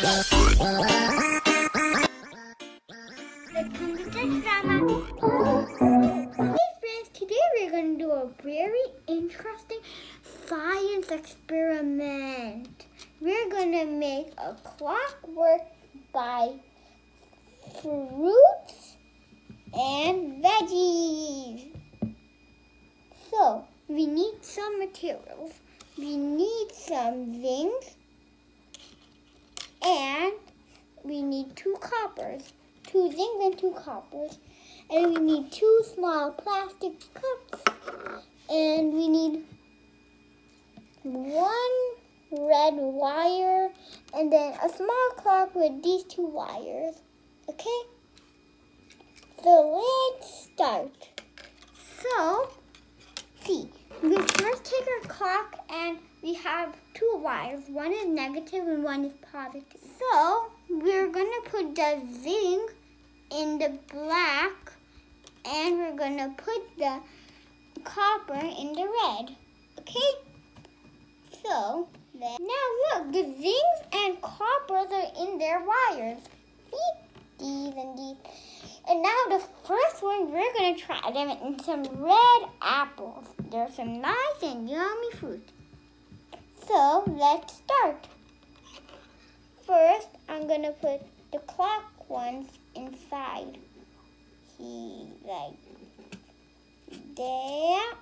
Welcome to Touch Drama. Hey friends, today we're going to do a very interesting science experiment. We're going to make a clockwork by fruits and veggies. So, we need some materials. We need some zinc. And we need 2 coppers, 2 zinc and 2 coppers. And we need 2 small plastic cups. And we need 1 red wire and then a small clock with these 2 wires. Okay? So let's start. So, see, we first take our clock and we have 2 wires. One is negative and one is positive. So we're gonna put the zinc in the black and we're gonna put the copper in the red. Okay? So then, now look, the zincs and coppers are in their wires. See? These and these. And now the first one, we're gonna try them in some red apples. They're some nice and yummy fruit. So let's start. First, I'm gonna put the clock ones inside. See, like there.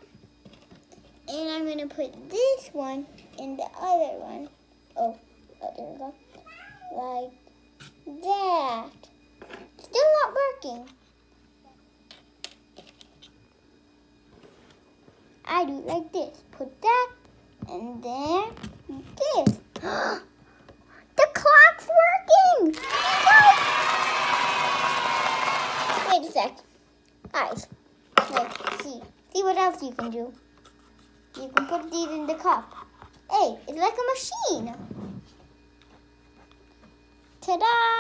And I'm gonna put this one in the other one. Oh, there we go. Like that. Still not working. I do it like this. Put that and then this. The clock's working! Guys! Wait a sec. Guys, let's see. See what else you can do. You can put these in the cup. Hey, it's like a machine. Ta-da!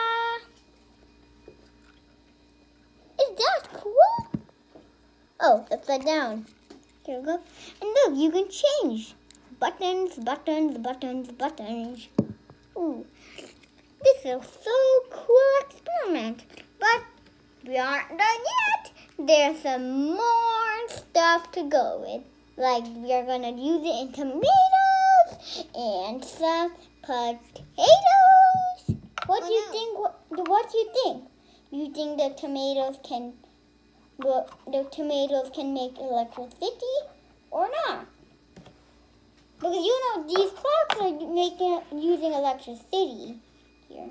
That's cool. Oh, upside down. Here we go. And look, you can change. Buttons, buttons, buttons, buttons. Ooh. This is so cool experiment. But we aren't done yet. There's some more stuff to go with. Like we are going to use it in tomatoes and some potatoes. What do you think? You think the tomatoes can make electricity or not? Because you know these clocks are using electricity here.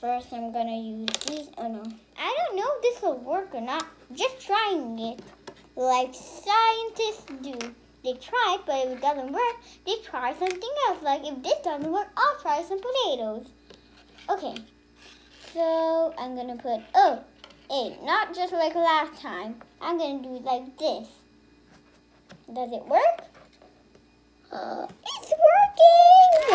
First, I'm gonna use these. Oh no! I don't know if this will work or not. Just trying it, like scientists do. They try, but if it doesn't work, they try something else. Like if this doesn't work, I'll try some potatoes. Okay. So I'm gonna put, not just like last time. I'm gonna do it like this. Does it work? It's working!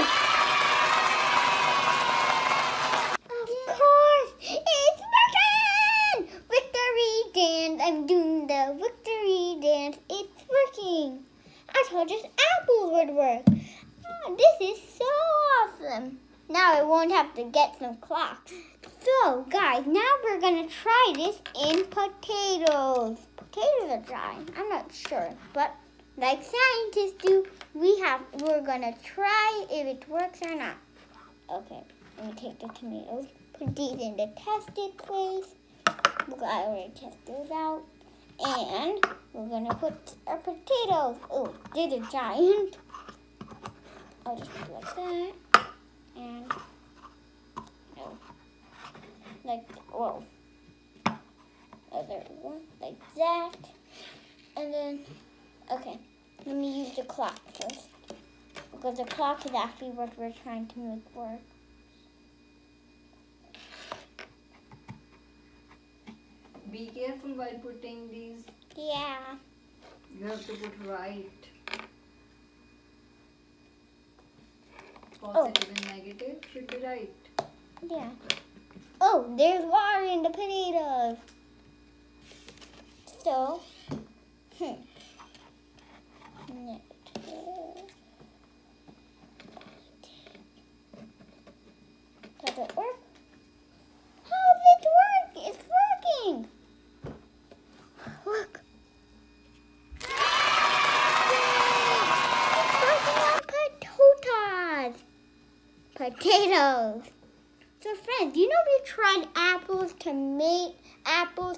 Of course, it's working! Victory dance, I'm doing the victory dance. It's working. I told you apples would work. Oh, this is so awesome. Now I won't have to get some clocks. So, guys, now we're going to try this in potatoes. Potatoes are dry. I'm not sure. But like scientists do, we're going to try if it works or not. Okay, let me take the tomatoes. Put these in the tested place. I already tested those out. And we're going to put our potatoes. Oh, these are giant. I'll just put it like that. And other one like that, and then okay, let me use the clock first because the clock is actually what we're trying to make work. Be careful while putting these. Yeah. You have to put right. Positive and negative should be right. Yeah. Oh, there's water in the potatoes. So, negative. potatoes. So friends, you know we tried apples,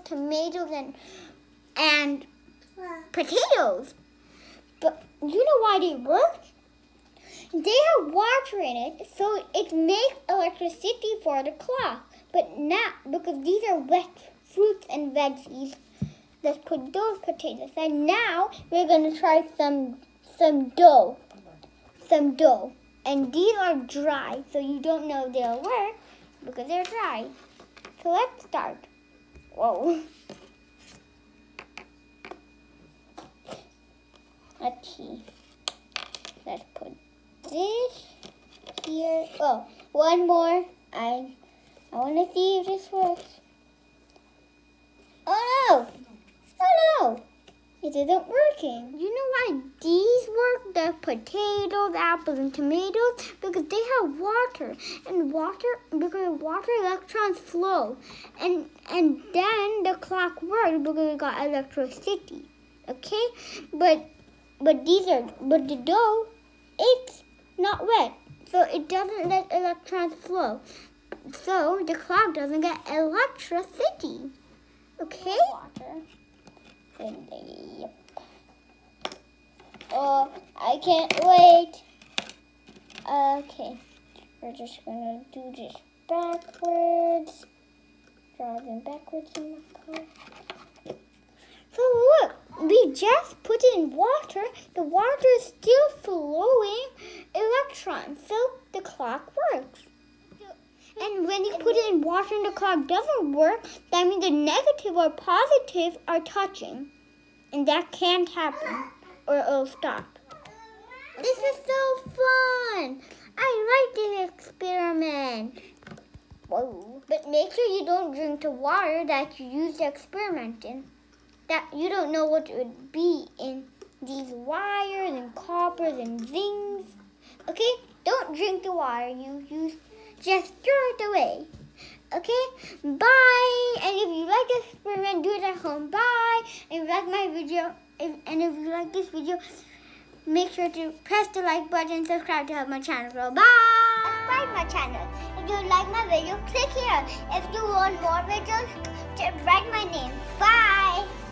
tomatoes, and potatoes. But you know why they work? They have water in it, so it makes electricity for the clock. But not because these are wet fruits and veggies. Let's put those potatoes. And now we're gonna try some dough. And these are dry, so you don't know they'll work because they're dry. So let's start. Whoa. Let's see. Let's put this here. Oh, one more. I want to see if this works. Oh no! Oh no! It isn't working. You know why these work? The potatoes, apples, and tomatoes? Because they have water. And water electrons flow. And then the clock works because we got electricity. Okay? But the dough, it's not wet. So it doesn't let electrons flow. So the clock doesn't get electricity. Okay? Water. Yep. Oh, I can't wait. Okay. We're just gonna do this backwards. Draw them backwards in the clock. So look, we just put in water. The water is still flowing electrons. So the clock works. And when you put it in water and the clock doesn't work, that means the negative or positive are touching. And that can't happen, or it'll stop. This is so fun! I like this experiment. Whoa. But make sure you don't drink the water that you used the experiment in. That you don't know what it would be in these wires and coppers and things. Okay? Don't drink the water you used. Just throw it away. Okay? Bye! And if you like this experiment, do it at home. Bye! And if you like my video, if you like this video, make sure to press the like button and subscribe to help my channel grow. Bye! Subscribe my channel. If you like my video, click here. If you want more videos, write my name. Bye!